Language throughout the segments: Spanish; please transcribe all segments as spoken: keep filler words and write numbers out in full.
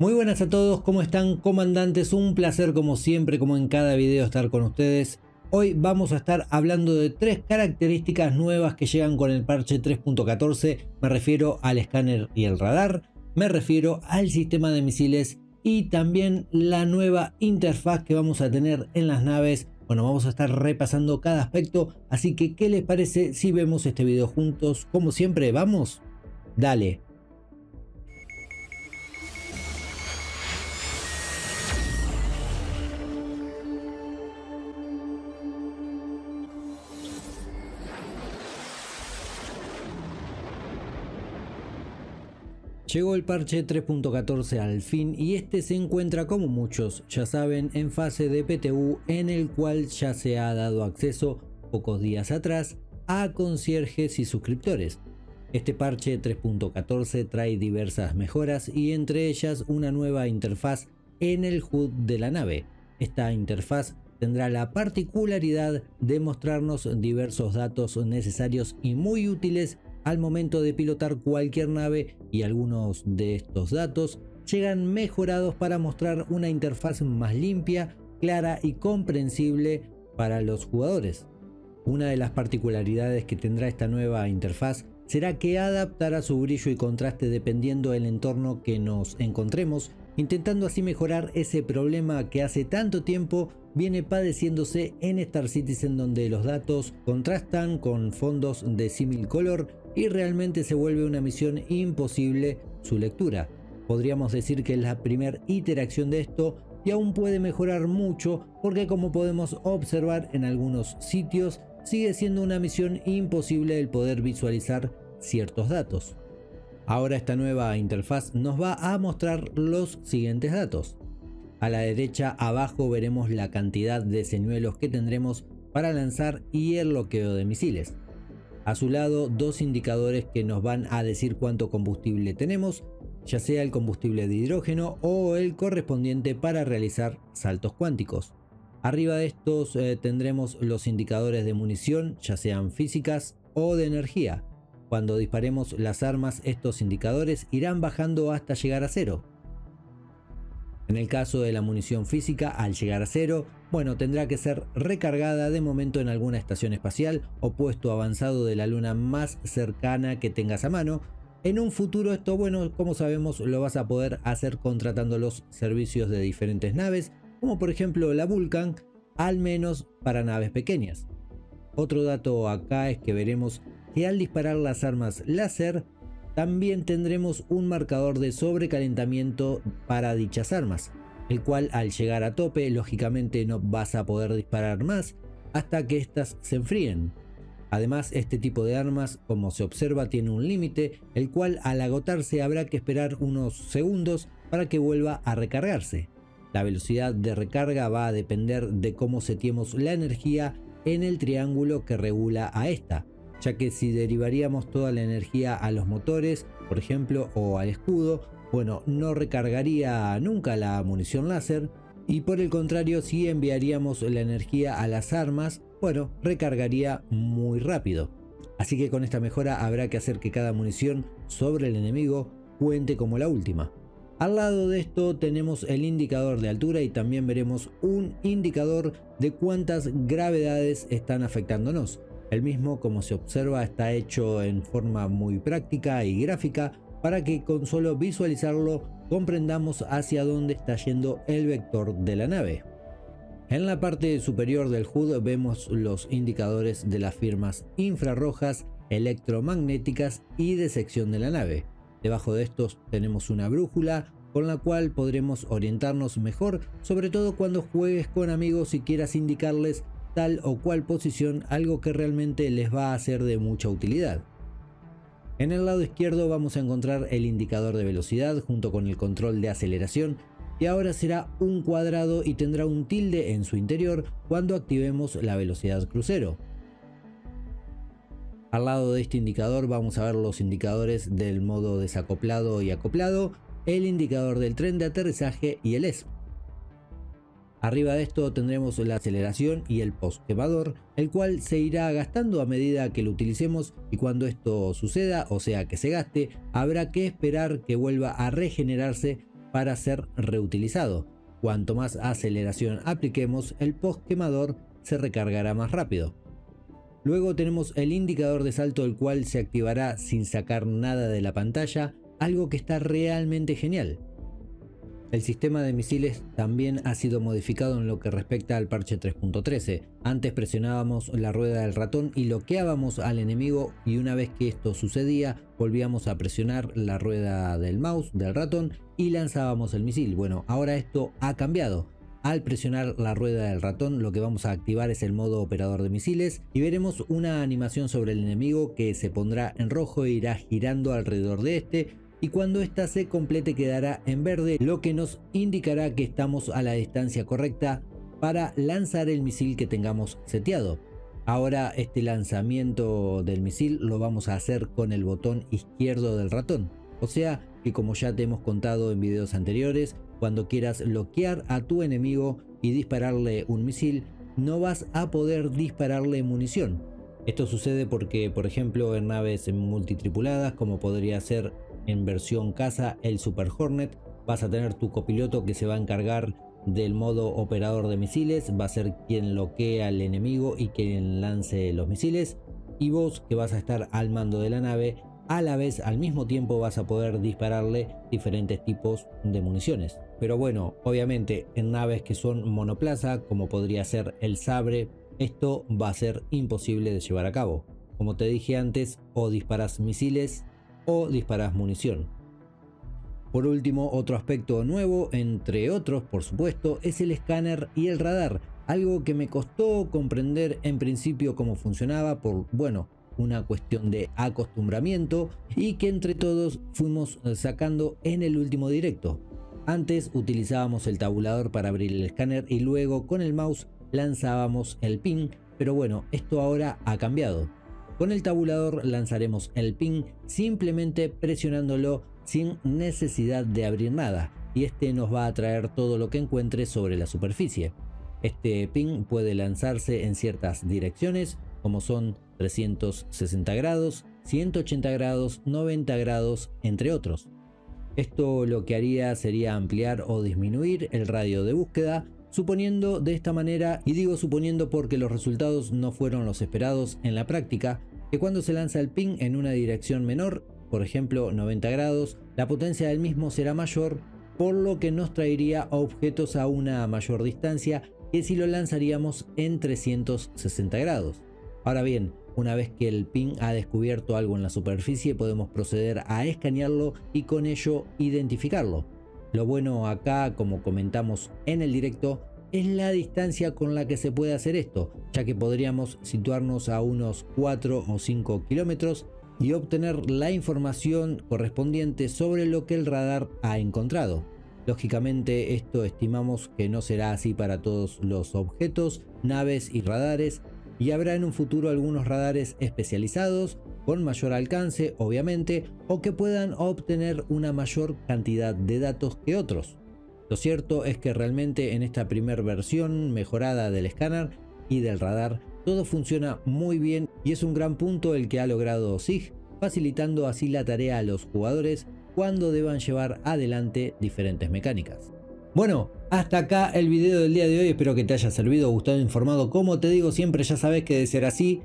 Muy buenas a todos, ¿cómo están, comandantes? Un placer, como siempre, como en cada video, estar con ustedes. Hoy vamos a estar hablando de tres características nuevas que llegan con el parche tres punto catorce. Me refiero al escáner y el radar, me refiero al sistema de misiles y también la nueva interfaz que vamos a tener en las naves. Bueno, vamos a estar repasando cada aspecto, así que ¿qué les parece si vemos este video juntos? Como siempre, ¿vamos? Dale. Llegó el parche tres punto catorce al fin y este se encuentra, como muchos ya saben, en fase de P T U, en el cual ya se ha dado acceso pocos días atrás a concierges y suscriptores. Este parche tres punto catorce trae diversas mejoras y entre ellas una nueva interfaz en el H U D de la nave. Esta interfaz tendrá la particularidad de mostrarnos diversos datos necesarios y muy útiles al momento de pilotar cualquier nave, y algunos de estos datos llegan mejorados para mostrar una interfaz más limpia, clara y comprensible para los jugadores. Una de las particularidades que tendrá esta nueva interfaz será que adaptará su brillo y contraste dependiendo del entorno que nos encontremos, intentando así mejorar ese problema que hace tanto tiempo viene padeciéndose en Star Citizen, donde los datos contrastan con fondos de símil color y realmente se vuelve una misión imposible su lectura. Podríamos decir que es la primera iteración de esto y aún puede mejorar mucho, porque como podemos observar en algunos sitios, sigue siendo una misión imposible el poder visualizar ciertos datos. Ahora esta nueva interfaz nos va a mostrar los siguientes datos. A la derecha abajo veremos la cantidad de señuelos que tendremos para lanzar y el bloqueo de misiles. A su lado, dos indicadores que nos van a decir cuánto combustible tenemos, ya sea el combustible de hidrógeno o el correspondiente para realizar saltos cuánticos. Arriba de estos eh, tendremos los indicadores de munición, ya sean físicas o de energía. Cuando disparemos las armas, estos indicadores irán bajando hasta llegar a cero. En el caso de la munición física, al llegar a cero, bueno, tendrá que ser recargada de momento en alguna estación espacial o puesto avanzado de la luna más cercana que tengas a mano. En un futuro esto, bueno, como sabemos, lo vas a poder hacer contratando los servicios de diferentes naves, como por ejemplo la Vulcan, al menos para naves pequeñas. Otro dato acá es que veremos que al disparar las armas láser, también tendremos un marcador de sobrecalentamiento para dichas armas, el cual al llegar a tope lógicamente no vas a poder disparar más hasta que éstas se enfríen. Además, este tipo de armas, como se observa, tiene un límite, el cual al agotarse habrá que esperar unos segundos para que vuelva a recargarse. La velocidad de recarga va a depender de cómo seteemos la energía en el triángulo que regula a esta, ya que si derivaríamos toda la energía a los motores, por ejemplo, o al escudo, bueno, no recargaría nunca la munición láser, y por el contrario, si enviaríamos la energía a las armas, bueno, recargaría muy rápido. Así que con esta mejora habrá que hacer que cada munición sobre el enemigo cuente como la última. Al lado de esto tenemos el indicador de altura y también veremos un indicador de cuántas gravedades están afectándonos. El mismo, como se observa, está hecho en forma muy práctica y gráfica para que con solo visualizarlo comprendamos hacia dónde está yendo el vector de la nave. En la parte superior del H U D vemos los indicadores de las firmas infrarrojas, electromagnéticas y de sección de la nave. Debajo de estos tenemos una brújula con la cual podremos orientarnos mejor, sobre todo cuando juegues con amigos y quieras indicarles tal o cual posición, algo que realmente les va a ser de mucha utilidad. En el lado izquierdo vamos a encontrar el indicador de velocidad junto con el control de aceleración, y ahora será un cuadrado y tendrá un tilde en su interior cuando activemos la velocidad crucero. Al lado de este indicador vamos a ver los indicadores del modo desacoplado y acoplado, el indicador del tren de aterrizaje y el E S P. Arriba de esto tendremos la aceleración y el post quemador, el cual se irá gastando a medida que lo utilicemos, y cuando esto suceda, o sea que se gaste, habrá que esperar que vuelva a regenerarse para ser reutilizado. Cuanto más aceleración apliquemos, el post quemador se recargará más rápido. Luego tenemos el indicador de salto, el cual se activará sin sacar nada de la pantalla, algo que está realmente genial. El sistema de misiles también ha sido modificado en lo que respecta al parche tres punto trece. Antes presionábamos la rueda del ratón y bloqueábamos al enemigo, y una vez que esto sucedía volvíamos a presionar la rueda del mouse, del ratón, y lanzábamos el misil. Bueno, ahora esto ha cambiado. Al presionar la rueda del ratón lo que vamos a activar es el modo operador de misiles y veremos una animación sobre el enemigo que se pondrá en rojo e irá girando alrededor de este, y cuando ésta se complete quedará en verde, lo que nos indicará que estamos a la distancia correcta para lanzar el misil que tengamos seteado. Ahora este lanzamiento del misil lo vamos a hacer con el botón izquierdo del ratón, o sea que, como ya te hemos contado en videos anteriores, cuando quieras bloquear a tu enemigo y dispararle un misil, no vas a poder dispararle munición. Esto sucede porque, por ejemplo, en naves multitripuladas, como podría ser en versión caza el Super Hornet, vas a tener tu copiloto que se va a encargar del modo operador de misiles, va a ser quien bloquea al enemigo y quien lance los misiles, y vos, que vas a estar al mando de la nave, a la vez al mismo tiempo vas a poder dispararle diferentes tipos de municiones. Pero bueno, obviamente en naves que son monoplaza, como podría ser el Sabre, esto va a ser imposible de llevar a cabo. Como te dije antes, o disparas misiles o disparás munición. Por último, otro aspecto nuevo, entre otros por supuesto, es el escáner y el radar, algo que me costó comprender en principio cómo funcionaba por, bueno, una cuestión de acostumbramiento, y que entre todos fuimos sacando en el último directo. Antes utilizábamos el tabulador para abrir el escáner y luego con el mouse lanzábamos el ping, pero bueno, esto ahora ha cambiado. Con el tabulador lanzaremos el ping simplemente presionándolo sin necesidad de abrir nada, y este nos va a traer todo lo que encuentre sobre la superficie. Este ping puede lanzarse en ciertas direcciones, como son trescientos sesenta grados, ciento ochenta grados, noventa grados, entre otros. Esto lo que haría sería ampliar o disminuir el radio de búsqueda, suponiendo de esta manera, y digo suponiendo porque los resultados no fueron los esperados en la práctica, que cuando se lanza el ping en una dirección menor, por ejemplo noventa grados, la potencia del mismo será mayor, por lo que nos traería objetos a una mayor distancia que si lo lanzaríamos en trescientos sesenta grados. Ahora bien, una vez que el ping ha descubierto algo en la superficie, podemos proceder a escanearlo y con ello identificarlo. Lo bueno acá, como comentamos en el directo, es la distancia con la que se puede hacer esto, ya que podríamos situarnos a unos cuatro o cinco kilómetros y obtener la información correspondiente sobre lo que el radar ha encontrado. Lógicamente, esto estimamos que no será así para todos los objetos, naves y radares, y habrá en un futuro algunos radares especializados con mayor alcance, obviamente, o que puedan obtener una mayor cantidad de datos que otros. Lo cierto es que realmente en esta primera versión mejorada del escáner y del radar todo funciona muy bien, y es un gran punto el que ha logrado S I G, facilitando así la tarea a los jugadores cuando deban llevar adelante diferentes mecánicas. Bueno, hasta acá el video del día de hoy, espero que te haya servido, gustado, informado. Como te digo siempre, ya sabes que de ser así,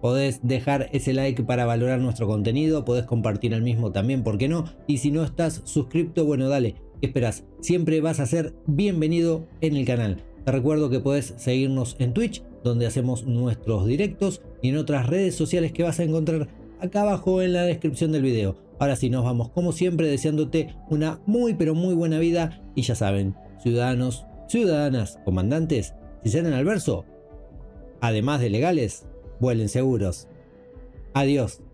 podés dejar ese like para valorar nuestro contenido, podés compartir el mismo también, ¿por qué no? Y si no estás suscripto, bueno, dale, ¿qué esperás? Siempre vas a ser bienvenido en el canal. Te recuerdo que podés seguirnos en Twitch, donde hacemos nuestros directos, y en otras redes sociales que vas a encontrar acá abajo en la descripción del video. Ahora sí, nos vamos como siempre deseándote una muy pero muy buena vida, y ya saben, ciudadanos, ciudadanas, comandantes, si salen al verso, además de legales, vuelen seguros. Adiós.